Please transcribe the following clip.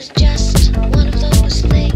was just one of those things.